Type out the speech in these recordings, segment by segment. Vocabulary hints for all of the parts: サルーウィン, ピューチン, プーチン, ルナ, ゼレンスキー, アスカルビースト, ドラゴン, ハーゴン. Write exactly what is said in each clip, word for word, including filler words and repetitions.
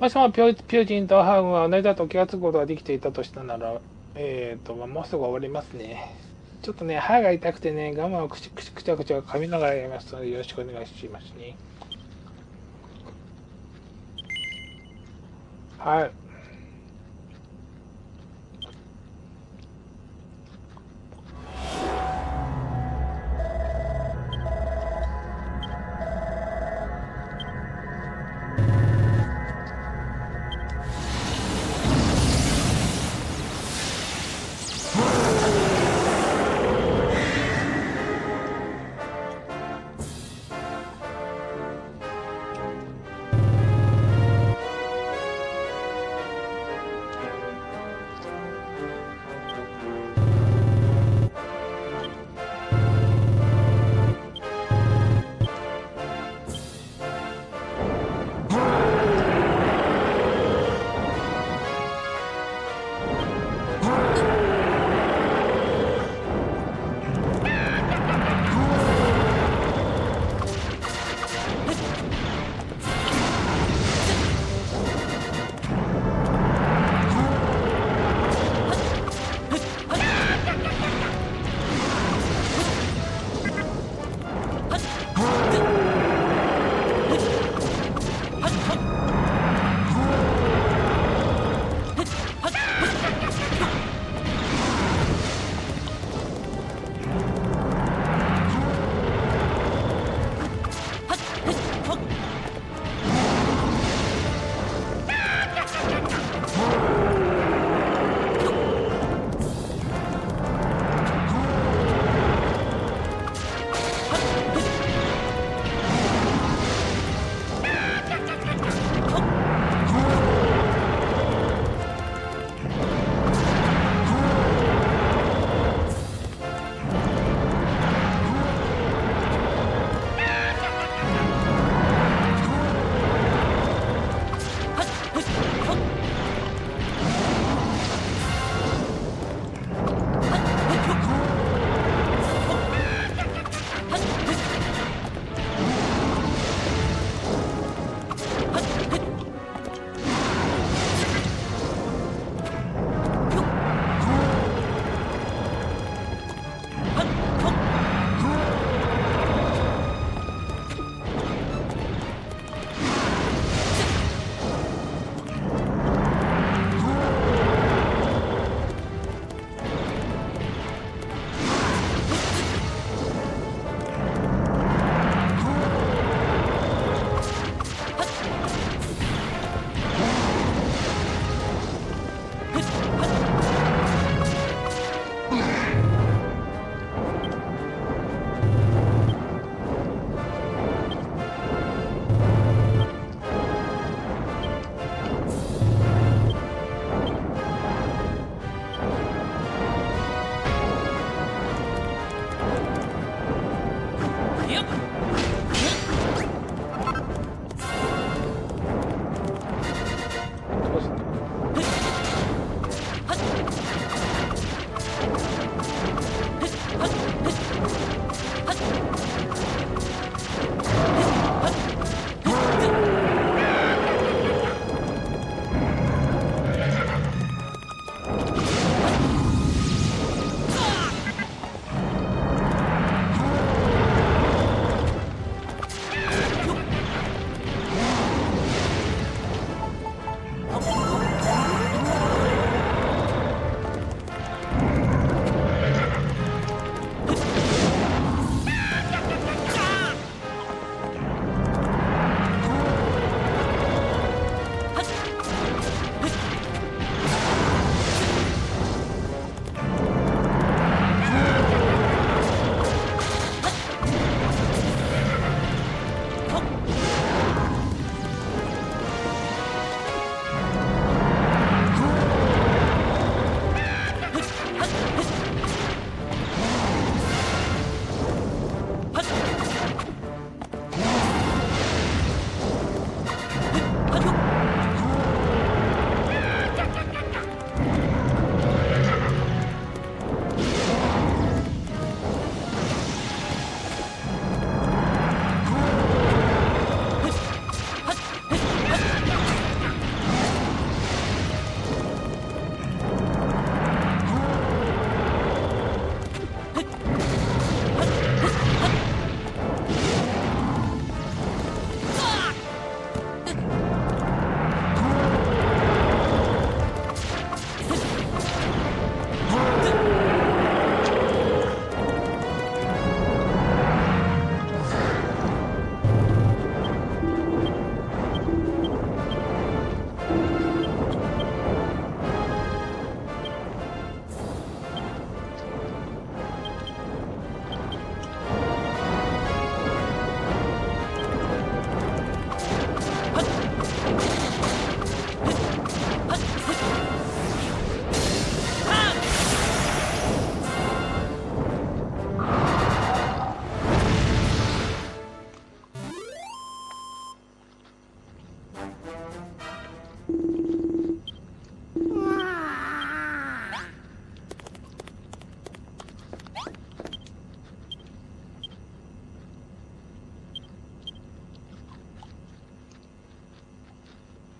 もしもピューチンとハウンは同じだと気がつくことができていたとしたなら、えーと、まあ、もうすぐ終わりますね。ちょっとね、歯が痛くてね、我慢をくちくちくちゃくちゃ噛みながらやりますので、よろしくお願いしますね。はい。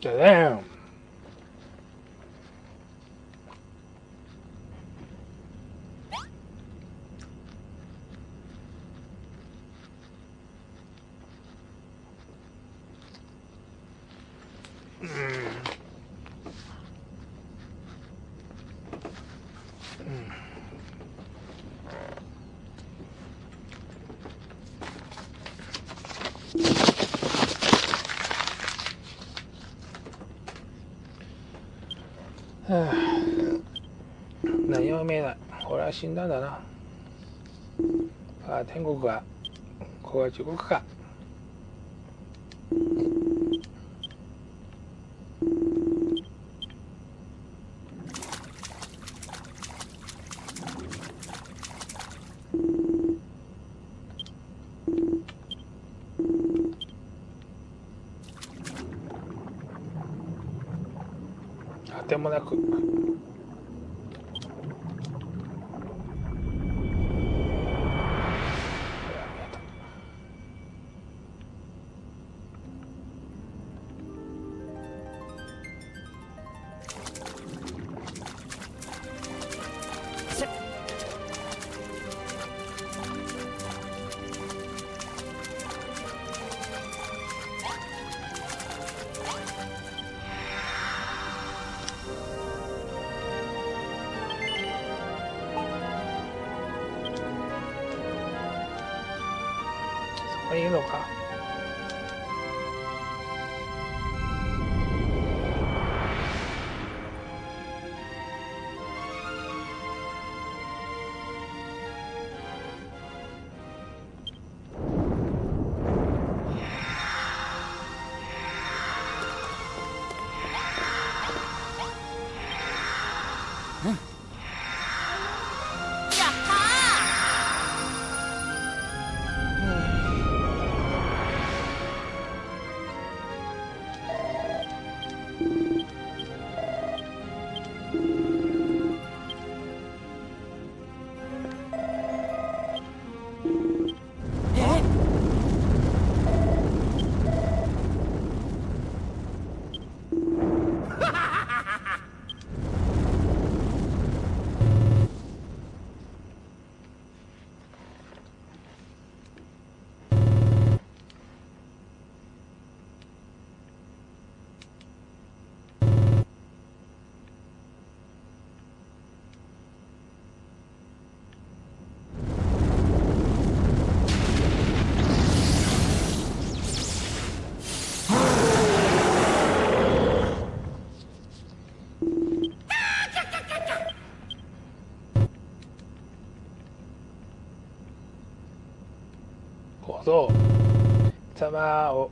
Damn.何も見えない。俺は死んだんだな。さあ天国か、ここは地獄か。あてもなく。いいのか。貴様を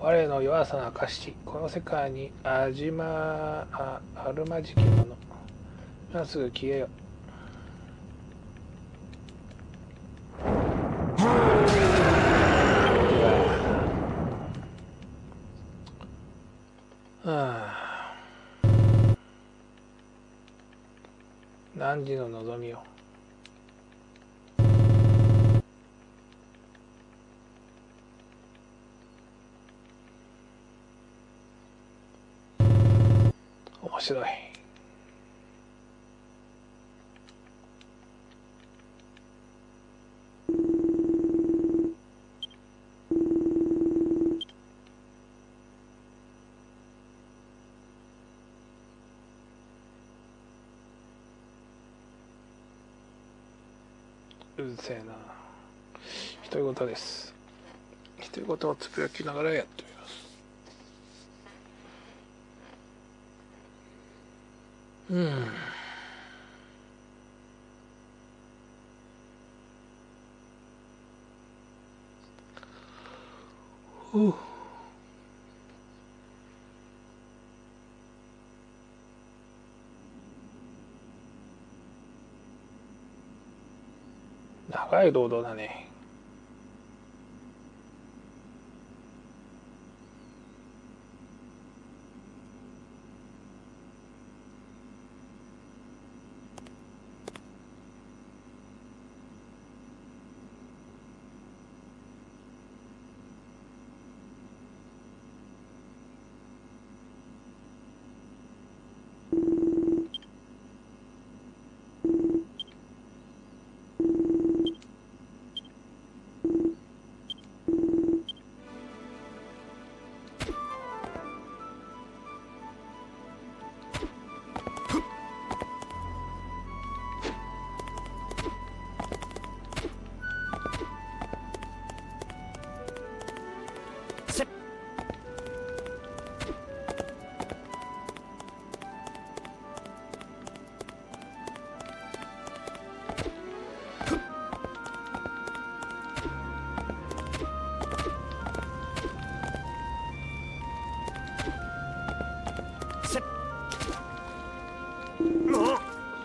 我の弱さの証し、この世界にあじまああるまじきもの、今すぐ消えよ。はあ、何時の望みを。面白い。うるせえな。独り言です。独り言をつぶやきながらやってる。うん。おう。長い労働だね。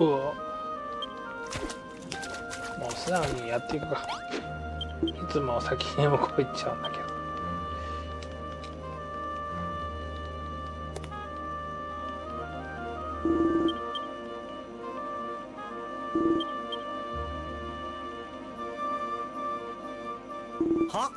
プをもう素直にやっていくか。いつも先に向こう行っちゃうんだけど。は？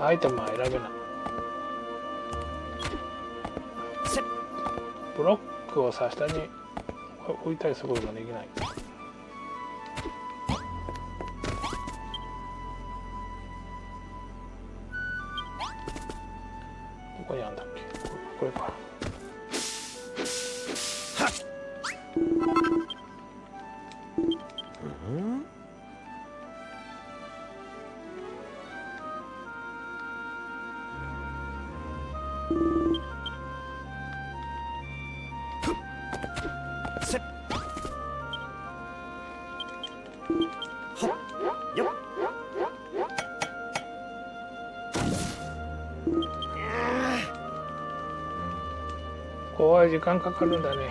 アイテムは選べない。ブロックをさ下に置いたりすることができない。どこにあんだっけ、これか。怖い、時間かかるんだね。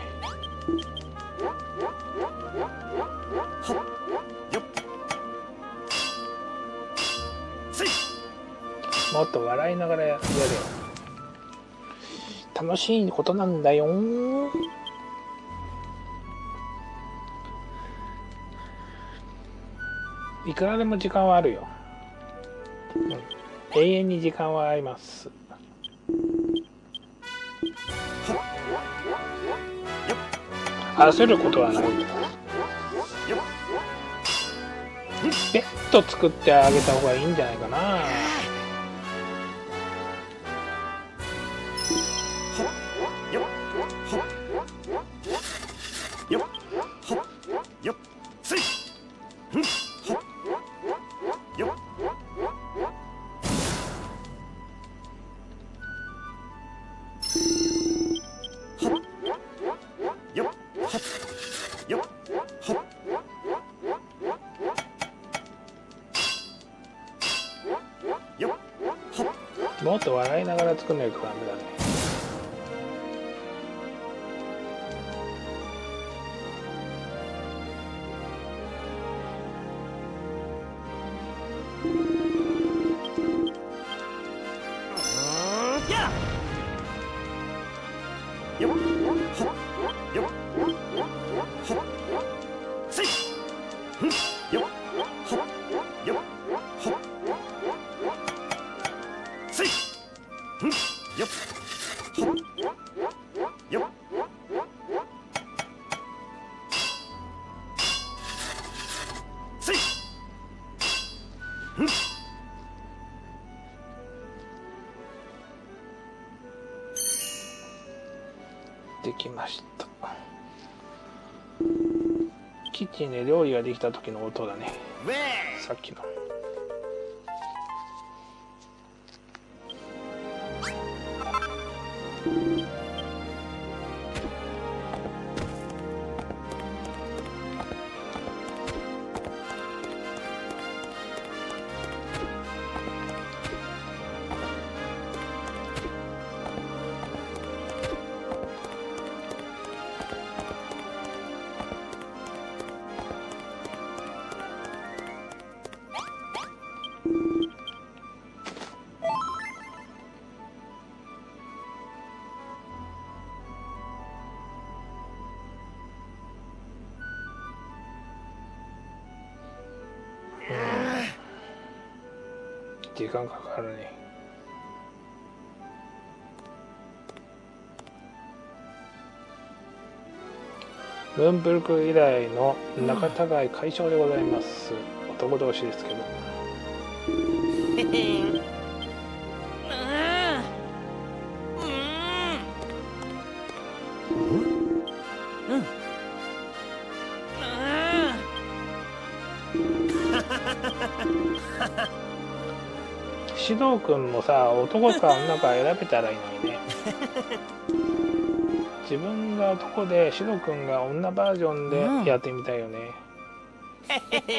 もっと笑いながらやるよ。楽しいことなんだよ。いくらでも時間はあるよ、うん、永遠に時間はあります。焦ることはない。ベッド作ってあげた方がいいんじゃないかな。もっと笑いながら作んないとダメだね。できました。キッチンで料理ができた時の音だね、さっきの。時間かかるね。ルンブルク以来の仲違い解消でございます、うん、男同士ですけど獅童くんもさ、男か女か選べたらいいのにね。自分が男で獅童くんが女バージョンでやってみたいよね。ディデ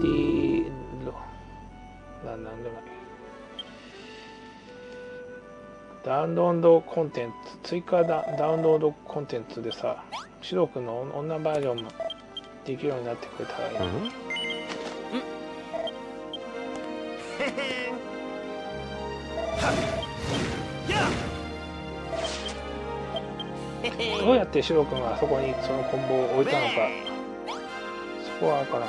ィロなんなんでもない。ダウンロードコンテンツ追加ダダウンロードコンテンツでさ、獅童くんの女バージョンもできるようになってくれたらいいな。うん、どうやって獅童くんがあそこにそのコンボを置いたのか、そこは分からん。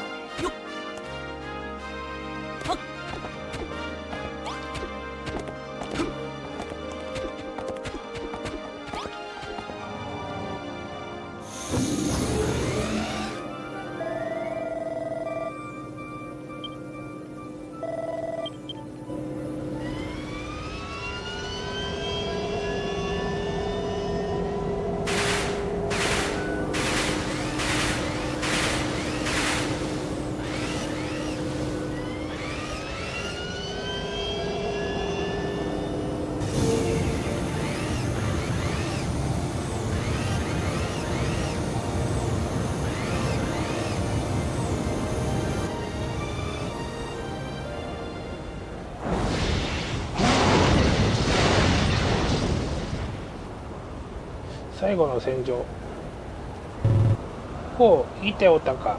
最後の戦場。ほう、いておたか。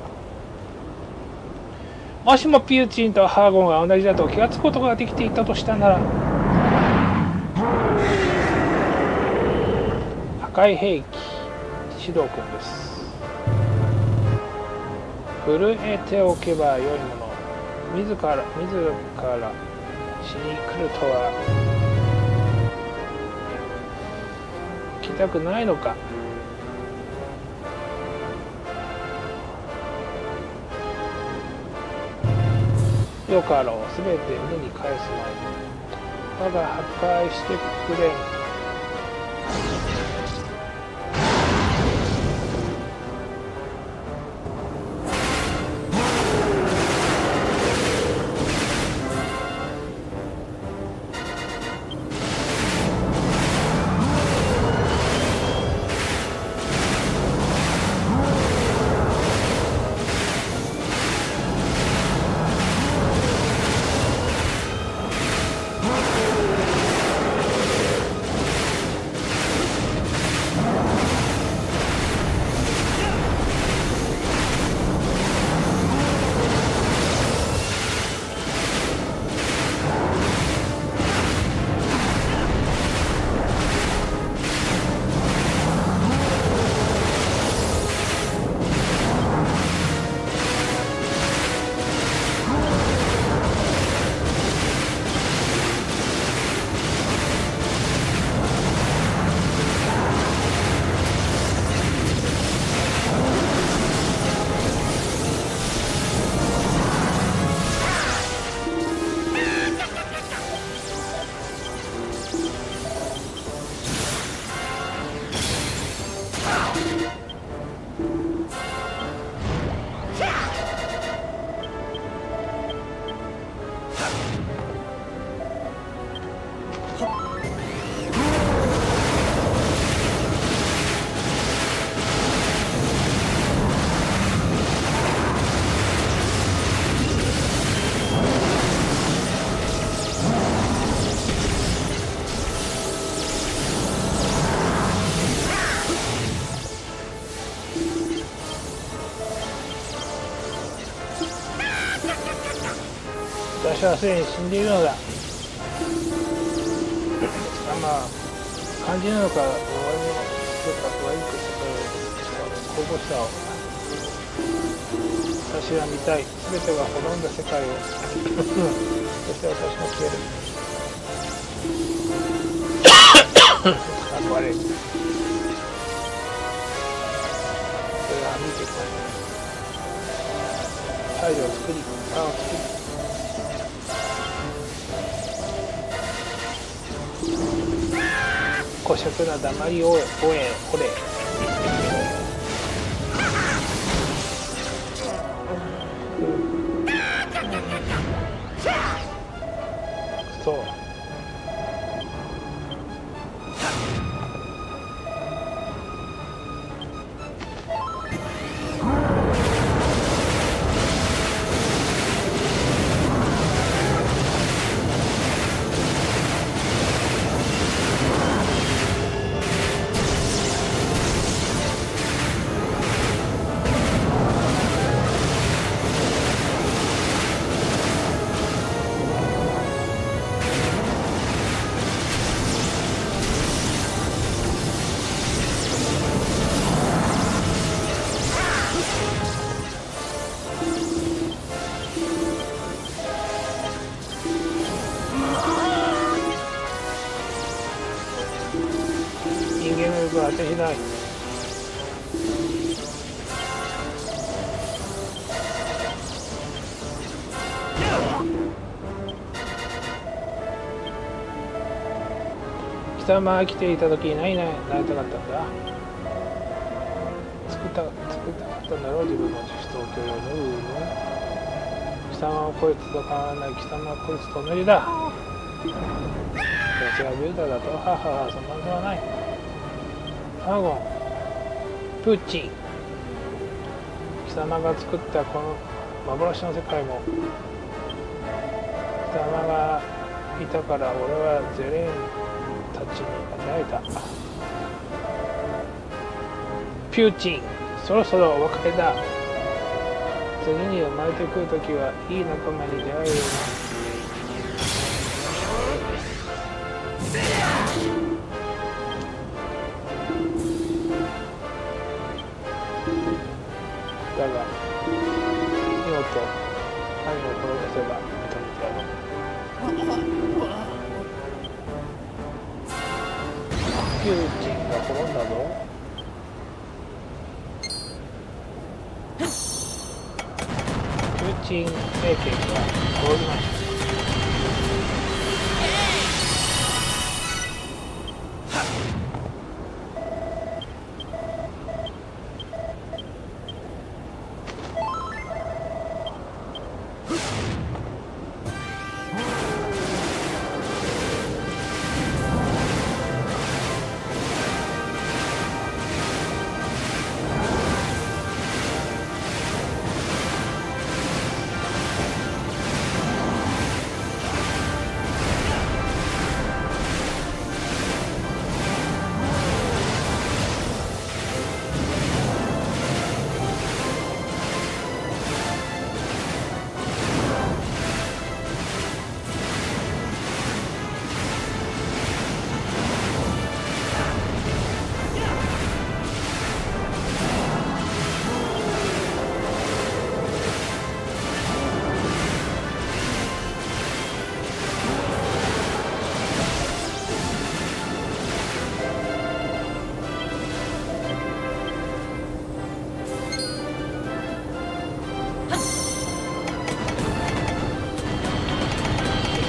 もしもピューチンとハーゴンが同じだと気がつくことができていたとしたなら、破壊兵器獅童くんです。震えておけばよいもの、自ら自ら死に来るとは痛くないのか。よかろう、すべて無に返すまい。我が破壊してくれん。私はすでに死んでいるのだ。貴様、肝心なのか、お前の人たちはよくそこを、神々しさを。私は見たい、すべてが滅んだ世界を。そして私も消える。頑張れ。それは見てください。太陽を作り、パンを作り。 孤食な黙りを追え、これ。くそ。貴様は来ていた時に何になりたかったんだ。作った作ったかったんだろう、自分の自主と許容の有無。貴様はこいつと変わらない。貴様はこいつと同じだ。私はビュータだと、ははは、そんなのではない。 アゴン、プーチン、貴様が作ったこの幻の世界も、貴様がいたから俺はゼレンたちに与えた。プーチン、そろそろお別れだ。次に生まれてくるときはいい仲間に出会えるように。 だが、見事、神を滅ぼせば認めてやろう。キューチンが滅んだぞ。 キューチン政権が滅びました。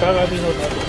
鏡の謎。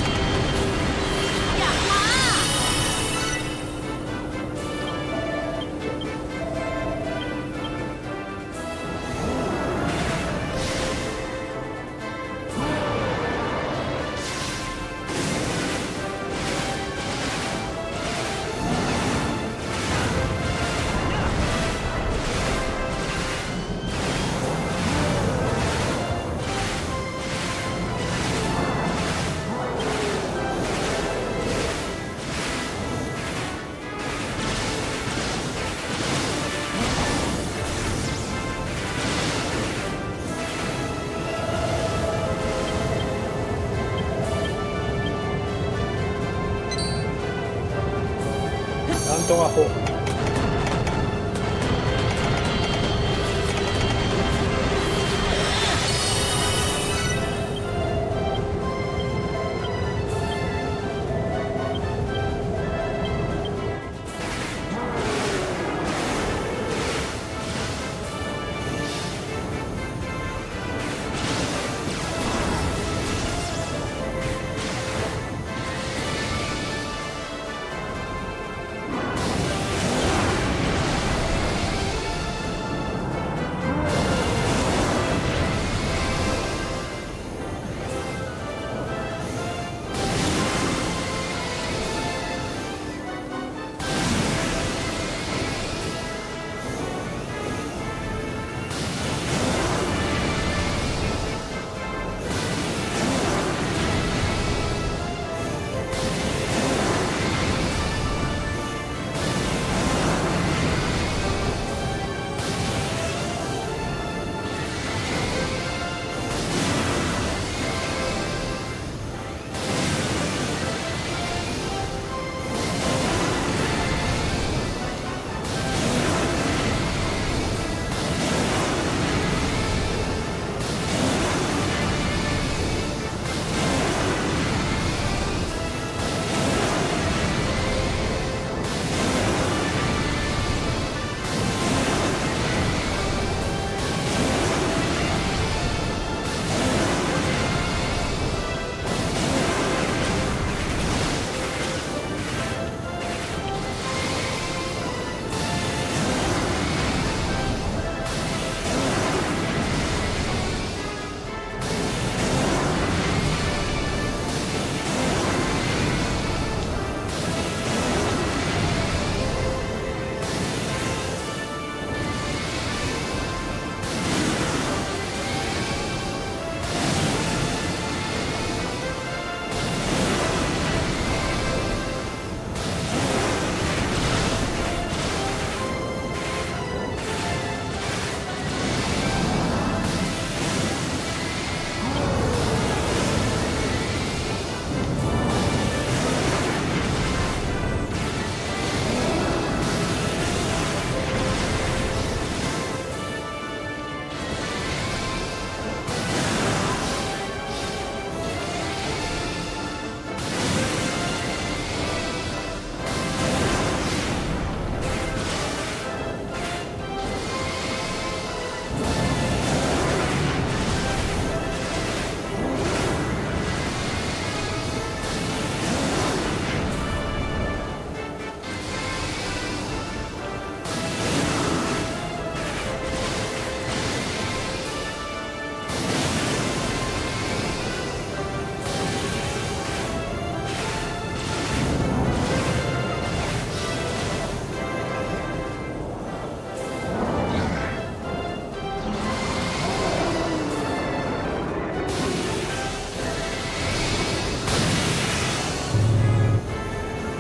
nandito ako.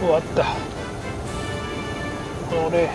終わった。これ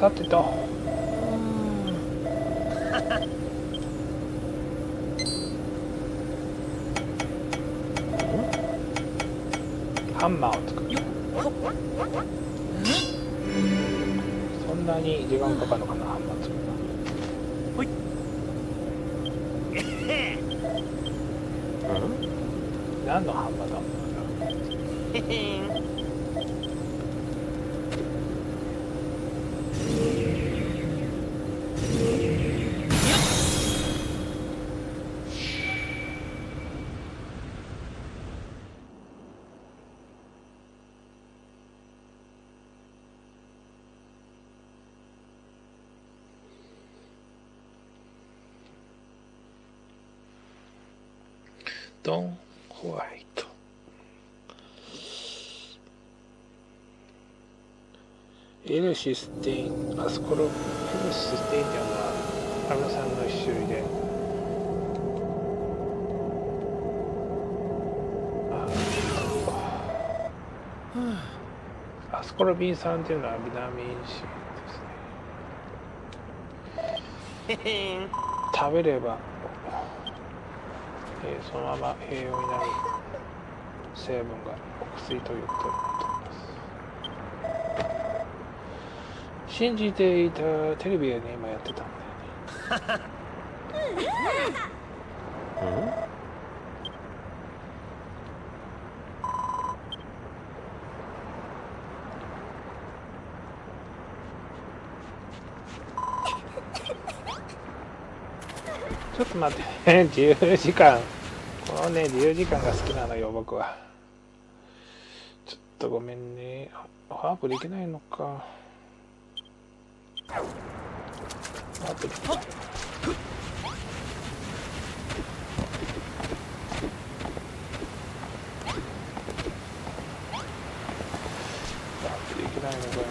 さてと。ハンマーを作る。そんなに時間かかるのかな、判断するのは。ほい。うん？何の判断だ。へへん。ドン・ホワイト。エルシステイン、アスコロ、エルシステインっていうのはアムさんの一種類で、アスコロビン酸っていうのはビタミン C ですね。食べればそのまま栄養になる成分がお薬ということになっています。信じていたテレビでね、今やってたんだよね。ちょっと待ってね、自由時間。このね、自由時間が好きなのよ、僕は。ちょっとごめんね。ハープできないのか。ハープできない。ハープできないのかよ。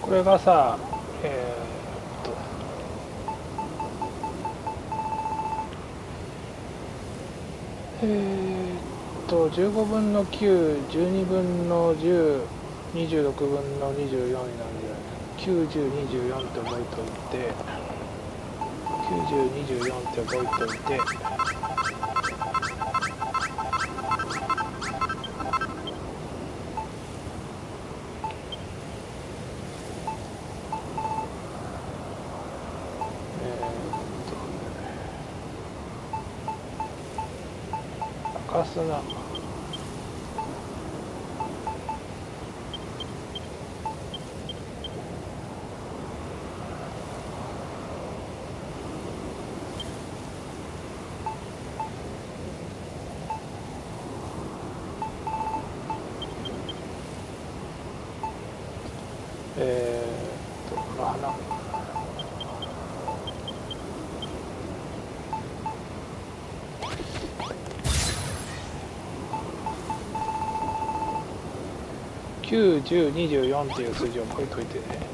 これがさ、えー、っとえー、っとじゅうごぶんのきゅう、じゅうにぶんのじゅう、にじゅうろくぶんのにじゅうよんになるじゃない。きゅうじゅう、にじゅうよんって覚えておいて、きゅうじゅう、にじゅうよんって覚えておいて、そのきゅう、じゅう、にじゅうよんっていう数字を書いといてね。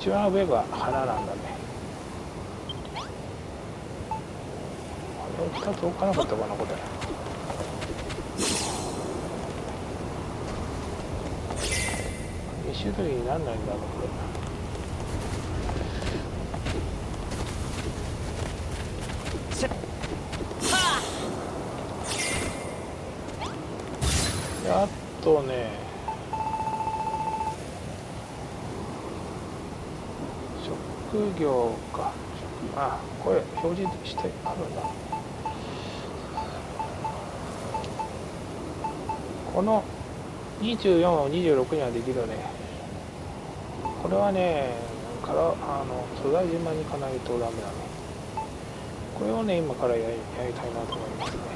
一番上が花なんだね。これをふたつ置かなかったかな、これ。に種類になんないんだろう、これ。あとね、職業か、あ、これ表示してあるんだ。このにじゅうよんをにじゅうろくにはできるね。これはね、からあの素材順番にいかないとダメだね。これをね、今からやりたいなと思いますね。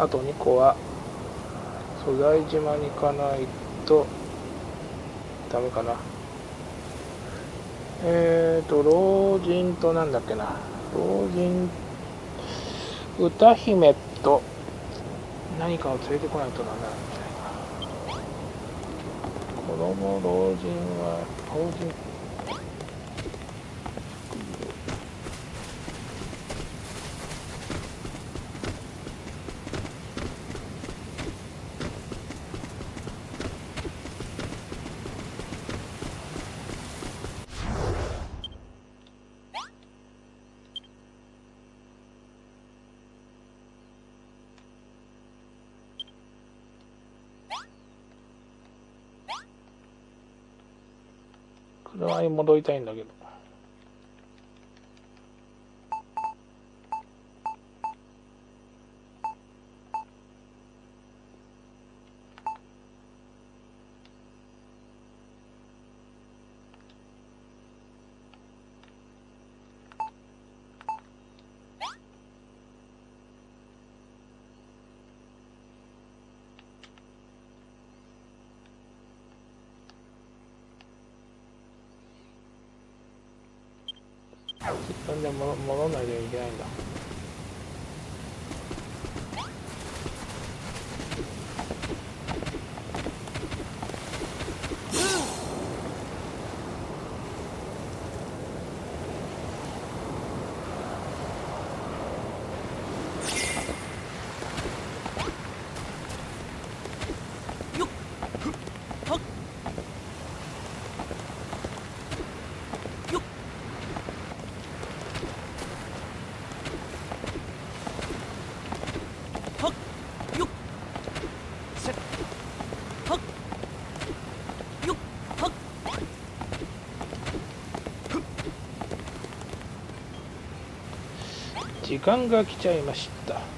あとにこは素材島に行かないとダメかな。えーと老人となんだっけな、老人歌姫と何かを連れてこないとダメだみたいな。子供老人は老人色合い戻りたいんだけど。なんで戻らないといけないんだ。時間が来ちゃいました。